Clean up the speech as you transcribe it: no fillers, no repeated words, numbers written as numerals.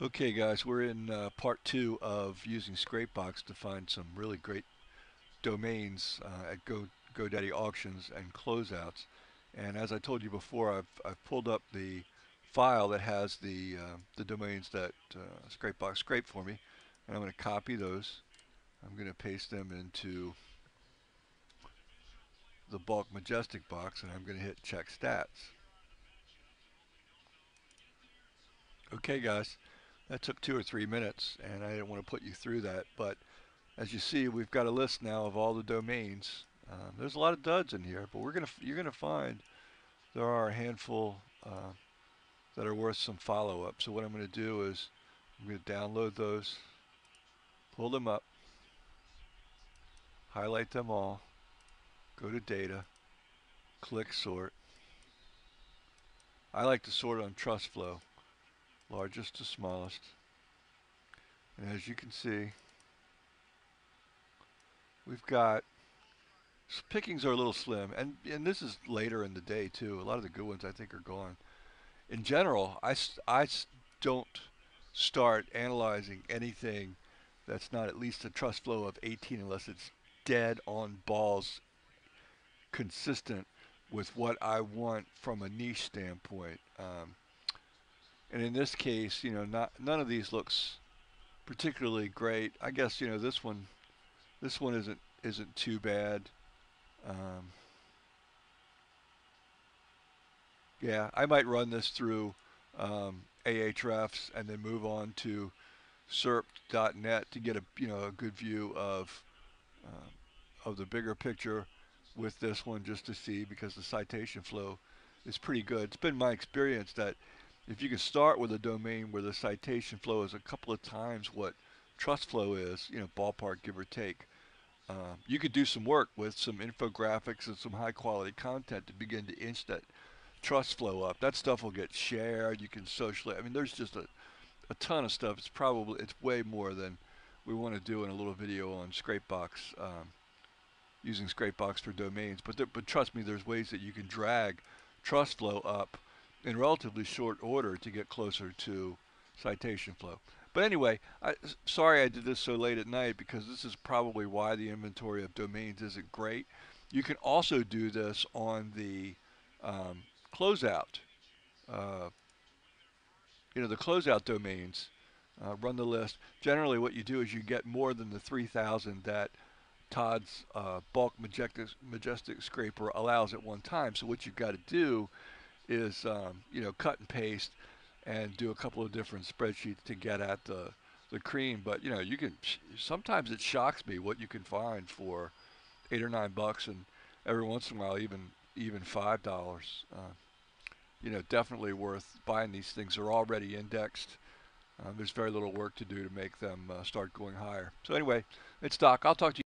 Okay guys, we're in part two of using Scrapebox to find some really great domains at GoDaddy auctions and closeouts. And as I told you before, I've pulled up the file that has the domains that Scrapebox scraped for me, and I'm going to copy those. I'm going to paste them into the bulk Majestic box, and I'm going to hit check stats. Okay guys, that took 2 or 3 minutes, and I didn't want to put you through that, but as you see, we've got a list now of all the domains. There's a lot of duds in here, but you're gonna find there are a handful that are worth some follow-up. So what I'm going to do is I'm going to download those, pull them up, highlight them all, go to data, click sort. I like to sort on trust flow, largest to smallest, and as you can see, we've got pickings are a little slim, and this is later in the day too. A lot of the good ones I think are gone. In general, I don't start analyzing anything that's not at least a trust flow of 18 unless it's dead on balls consistent with what I want from a niche standpoint. And in this case, you know, none of these looks particularly great. I guess, you know, this one isn't too bad. Yeah, I might run this through Ahrefs and then move on to serp.net to get a good view of the bigger picture with this one, just to see, because the citation flow is pretty good. It's been my experience that if you can start with a domain where the citation flow is a couple of times what trust flow is, you know, ballpark, give or take, you could do some work with some infographics and some high quality content to begin to inch that trust flow up. That stuff will get shared. You can socially, I mean, there's just a ton of stuff. It's way more than we want to do in a little video on Scrapebox, using Scrapebox for domains. But trust me, there's ways that you can drag trust flow up in relatively short order to get closer to citation flow. But anyway, sorry I did this so late at night, because this is probably why the inventory of domains isn't great. You can also do this on the closeout. You know, the closeout domains, run the list. Generally what you do is you get more than the 3,000 that Todd's bulk Majestic scraper allows at one time. So what you've got to do is you know, cut and paste and do a couple of different spreadsheets to get at the cream. But you know, you can, sometimes it shocks me what you can find for $8 or $9, and every once in a while even $5. You know, definitely worth buying. These things are already indexed. There's very little work to do to make them start going higher. So anyway, it's Doc. I'll talk to you.